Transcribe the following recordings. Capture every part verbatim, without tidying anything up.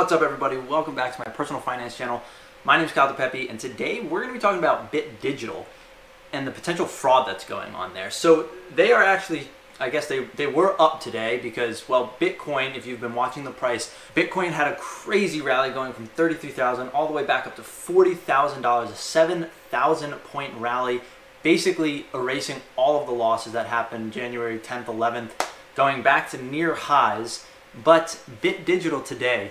What's up, everybody? Welcome back to my personal finance channel. My name is Kyle DiPeppe, and today we're going to be talking about Bit Digital and the potential fraud that's going on there. So they are actually, I guess they, they were up today because, well, Bitcoin, if you've been watching the price, Bitcoin had a crazy rally going from thirty-three thousand dollars all the way back up to forty thousand dollars, a seven thousand point rally, basically erasing all of the losses that happened January tenth, eleventh, going back to near highs. But Bit Digital today,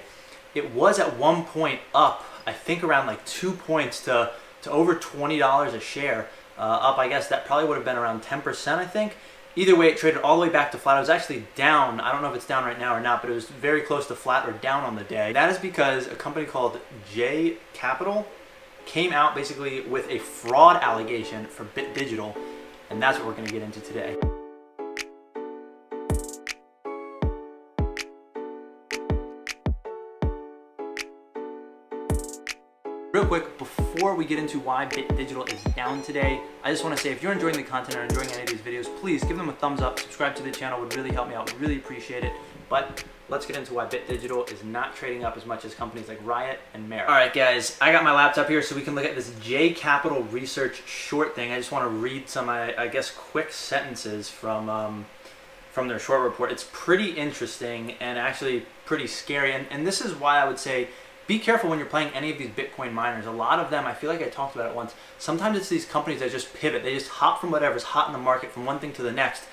it was at one point up, I think around like two points to, to over twenty dollars a share. Uh, up, I guess that probably would have been around ten percent, I think. Either way, it traded all the way back to flat. It was actually down. I don't know if it's down right now or not, but it was very close to flat or down on the day. That is because a company called J Capital came out basically with a fraud allegation for Bit Digital, and that's what we're going to get into today. Real quick, before we get into why Bit Digital is down today, I just want to say if you're enjoying the content or enjoying any of these videos, please give them a thumbs up, subscribe to the channel, it would really help me out, really appreciate it. But let's get into why Bit Digital is not trading up as much as companies like RIOT and Marathon. All right, guys, I got my laptop here so we can look at this J Capital Research short thing. I just want to read some, I, I guess, quick sentences from, um, from their short report. It's pretty interesting and actually pretty scary, and, and this is why I would say be careful when you're playing any of these Bitcoin miners. A lot of them, I feel like I talked about it once, sometimes it's these companies that just pivot. They just hop from whatever's hot in the market from one thing to the next.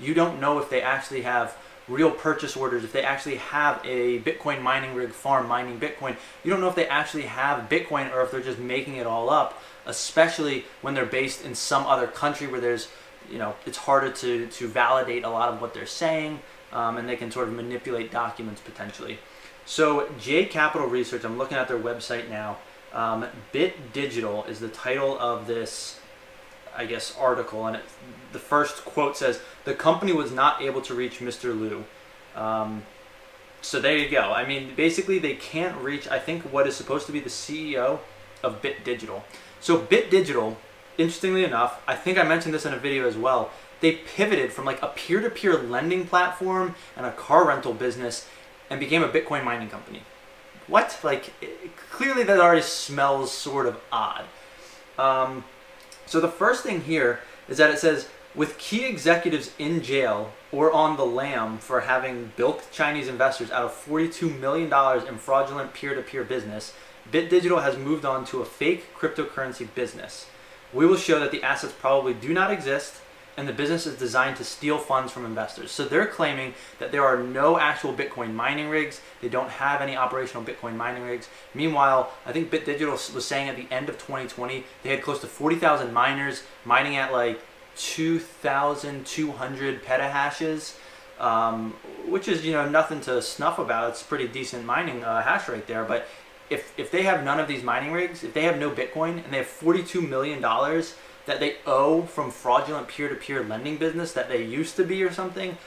You don't know if they actually have real purchase orders, if they actually have a Bitcoin mining rig farm mining Bitcoin. You don't know if they actually have Bitcoin or if they're just making it all up, especially when they're based in some other country where there's, you know, it's harder to, to validate a lot of what they're saying, um, and they can sort of manipulate documents potentially. So J Capital Research, I'm looking at their website now. Um, Bit Digital is the title of this, I guess, article, and it, the first quote says, "The company was not able to reach Mister Liu." Um, so there you go. I mean, basically they can't reach, I think, what is supposed to be the C E O of Bit Digital. So Bit Digital, interestingly enough, I think I mentioned this in a video as well, they pivoted from like a peer-to-peer lending platform and a car rental business and became a Bitcoin mining company. What? Like, it, clearly that already smells sort of odd. Um, so the first thing here is that it says, with key executives in jail or on the lam for having bilked Chinese investors out of forty-two million dollars in fraudulent peer-to-peer business, Bit Digital has moved on to a fake cryptocurrency business. We will show that the assets probably do not exist, and the business is designed to steal funds from investors. So they're claiming that there are no actual Bitcoin mining rigs. They don't have any operational Bitcoin mining rigs. Meanwhile, I think Bit Digital was saying at the end of twenty twenty, they had close to forty thousand miners mining at like two thousand two hundred petahashes, um, which is, you know, nothing to snuff about. It's pretty decent mining uh, hash rate there. But if, if they have none of these mining rigs, if they have no Bitcoin and they have forty-two million dollars, that they owe from fraudulent peer-to-peer lending business that they used to be or something,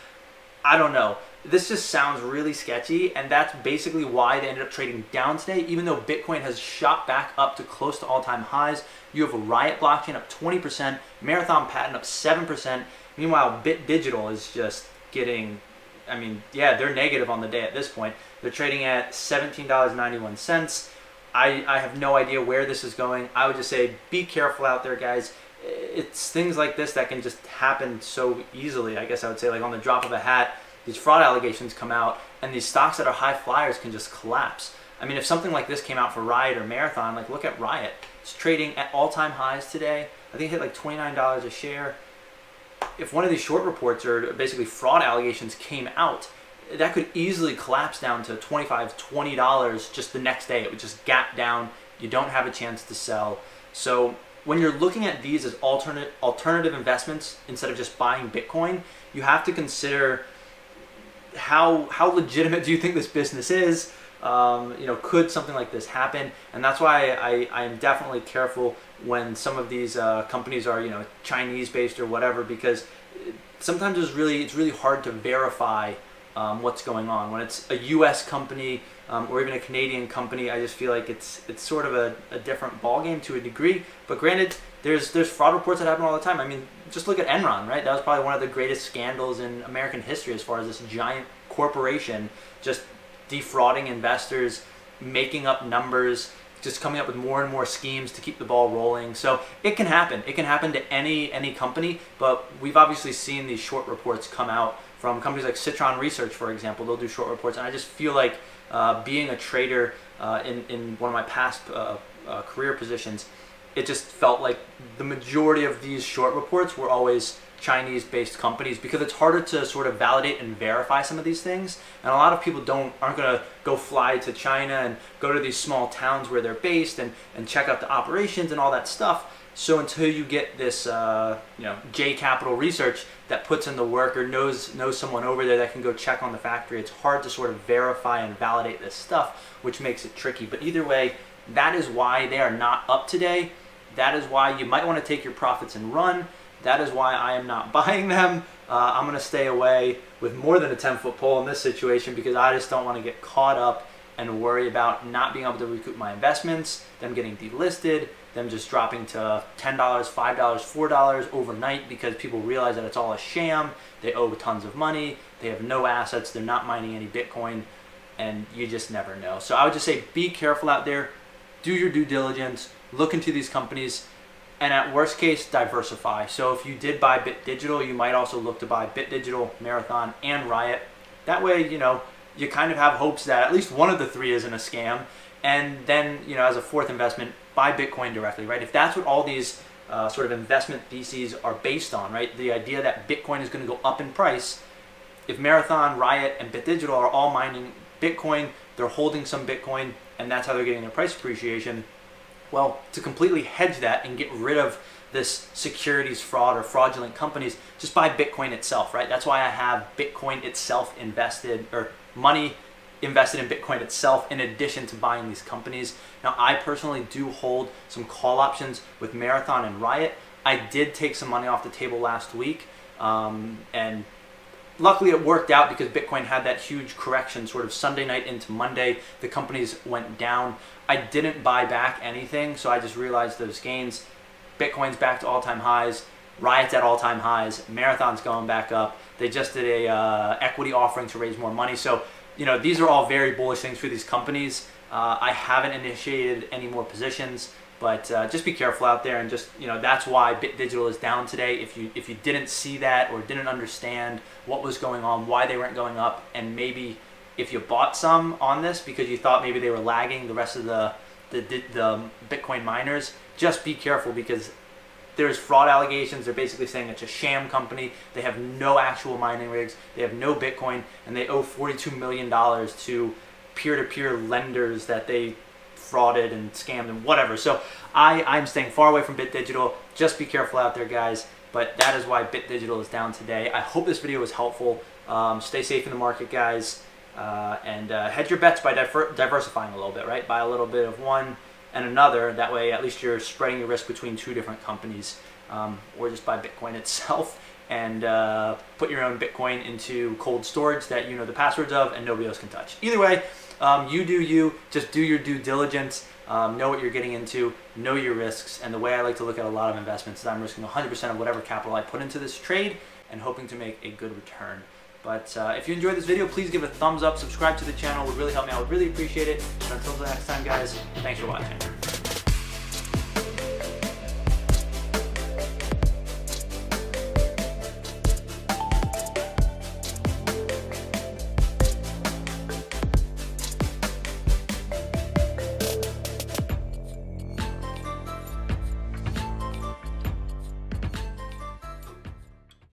I don't know. This just sounds really sketchy, and that's basically why they ended up trading down today, even though Bitcoin has shot back up to close to all-time highs. You have a RIOT Blockchain up twenty percent, Marathon Patent up seven percent. Meanwhile, Bit Digital is just getting, I mean, yeah, they're negative on the day at this point. They're trading at seventeen dollars and ninety-one cents. I, I have no idea where this is going. I would just say be careful out there, guys. It's things like this that can just happen so easily. I guess I would say, like, on the drop of a hat, these fraud allegations come out and these stocks that are high flyers can just collapse. I mean, if something like this came out for RIOT or Marathon, like, look at RIOT. It's trading at all-time highs today. I think it hit like twenty-nine dollars a share. If one of these short reports or basically fraud allegations came out, that could easily collapse down to twenty-five dollars, twenty dollars just the next day. It would just gap down. You don't have a chance to sell. So when you're looking at these as alternate alternative investments instead of just buying Bitcoin, you have to consider how how legitimate do you think this business is. Um, you know, could something like this happen? And that's why I, I am definitely careful when some of these uh, companies are, you know, Chinese based or whatever, because sometimes it's really it's really hard to verify Um, what's going on. When it's a U S company um, or even a Canadian company, I just feel like it's it's sort of a, a different ballgame to a degree. But granted, there's there's fraud reports that happen all the time. I mean, just look at Enron, right? That was probably one of the greatest scandals in American history as far as this giant corporation just defrauding investors making up numbers, just coming up with more and more schemes to keep the ball rolling. So it can happen. It can happen to any any company, but we've obviously seen these short reports come out from companies like Citron Research, for example. They'll do short reports, and I just feel like uh, being a trader uh, in, in one of my past uh, uh, career positions, it just felt like the majority of these short reports were always Chinese-based companies, because it's harder to sort of validate and verify some of these things, and a lot of people don't aren't going to go fly to China and go to these small towns where they're based and and check out the operations and all that stuff. So until you get this uh, you know, J Capital Research that puts in the work or knows knows someone over there that can go check on the factory, it's hard to sort of verify and validate this stuff, which makes it tricky. But either way, that is why they are not up today. That is why you might want to take your profits and run. That is why I am not buying them. Uh, I'm going to stay away with more than a ten foot pole in this situation, because I just don't want to get caught up and worry about not being able to recoup my investments, them getting delisted, them just dropping to ten dollars, five dollars, four dollars overnight because people realize that it's all a sham. They owe tons of money. They have no assets. They're not mining any Bitcoin, and you just never know. So I would just say be careful out there. Do your due diligence. Look into these companies. And at worst case, diversify. So if you did buy Bit Digital, you might also look to buy Bit Digital, Marathon, and RIOT. That way, you know, you kind of have hopes that at least one of the three isn't a scam. And then, you know, as a fourth investment, buy Bitcoin directly, right? If that's what all these uh, sort of investment theses are based on, right? The idea that Bitcoin is going to go up in price. If Marathon, RIOT, and Bit Digital are all mining Bitcoin, they're holding some Bitcoin, and that's how they're getting their price appreciation. Well, to completely hedge that and get rid of this securities fraud or fraudulent companies, just buy Bitcoin itself, right? That's why I have Bitcoin itself invested, or money invested in Bitcoin itself, in addition to buying these companies. Now, I personally do hold some call options with Marathon and RIOT. I did take some money off the table last week, um, and luckily it worked out because Bitcoin had that huge correction sort of Sunday night into Monday. The companies went down. I didn't buy back anything, so I just realized those gains. Bitcoin's back to all-time highs. RIOT's at all-time highs. Marathon's going back up. They just did a uh, equity offering to raise more money. So, you know, these are all very bullish things for these companies. Uh, I haven't initiated any more positions, but uh, just be careful out there, and just, you know, that's why Bit Digital is down today. If you if you didn't see that or didn't understand what was going on, why they weren't going up, and maybe if you bought some on this because you thought maybe they were lagging the rest of the the, the, the Bitcoin miners, just be careful, because there's fraud allegations. They're basically saying it's a sham company. They have no actual mining rigs. They have no Bitcoin, and they owe forty-two million dollars to peer-to-peer lenders that they frauded and scammed and whatever. So I, I'm staying far away from Bit Digital. Just be careful out there, guys. But that is why Bit Digital is down today. I hope this video was helpful. Um, stay safe in the market, guys. Uh, and uh, hedge your bets by diver diversifying a little bit, right? Buy a little bit of one and another. That way, at least you're spreading your risk between two different companies. Um, or just buy Bitcoin itself and uh, put your own Bitcoin into cold storage that you know the passwords of and nobody else can touch. Either way, Um, you do you, just do your due diligence, um, know what you're getting into, know your risks, and the way I like to look at a lot of investments is I'm risking one hundred percent of whatever capital I put into this trade and hoping to make a good return. But uh, if you enjoyed this video, please give it a thumbs up, subscribe to the channel, it would really help me out, I would really appreciate it. And until the next time, guys, thanks for watching.